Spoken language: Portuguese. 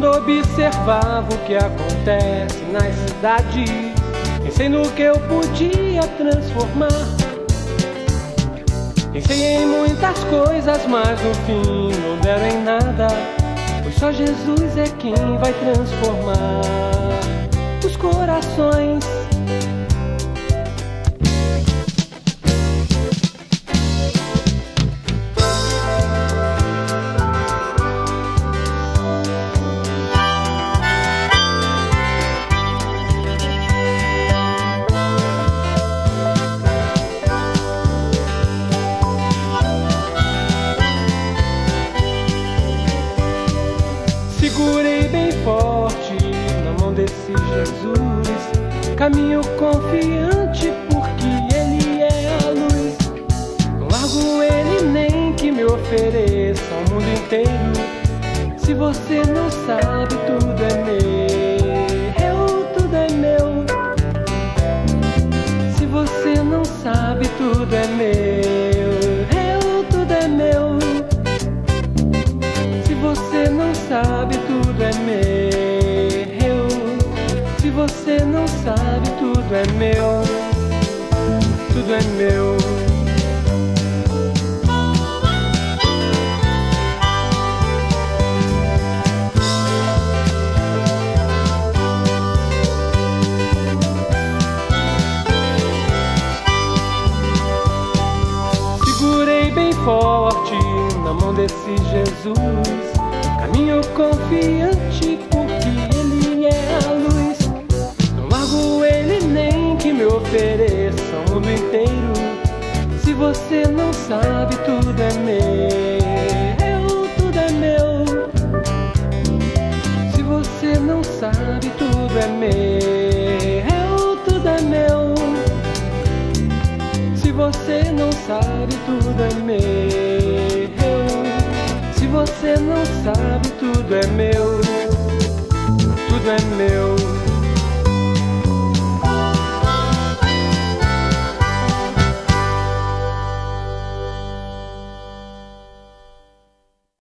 quando observava o que acontece nas cidades, pensei no que eu podia transformar. Pensei em muitas coisas, mas no fim não deram em nada, pois só Jesus é quem vai transformar os corações. Segurei bem forte na mão desse Jesus, caminho confiante porque Ele é a luz. Não largo Ele nem que me ofereça ao mundo inteiro. Se você não sabe, tudo é meu, tudo é meu. Se você não sabe, tudo é meu. Sabe, tudo é meu. Se você não sabe, tudo é meu. Tudo é meu. Segurei bem forte na mão desse Jesus, caminho confiante porque Ele é a luz. Não largo Ele nem que me ofereça o mundo inteiro. Se você não sabe, tudo é meu, tudo é meu. Se você não sabe, tudo é meu, tudo é meu. Se você não sabe, tudo é meu. Se você não sabe, tudo é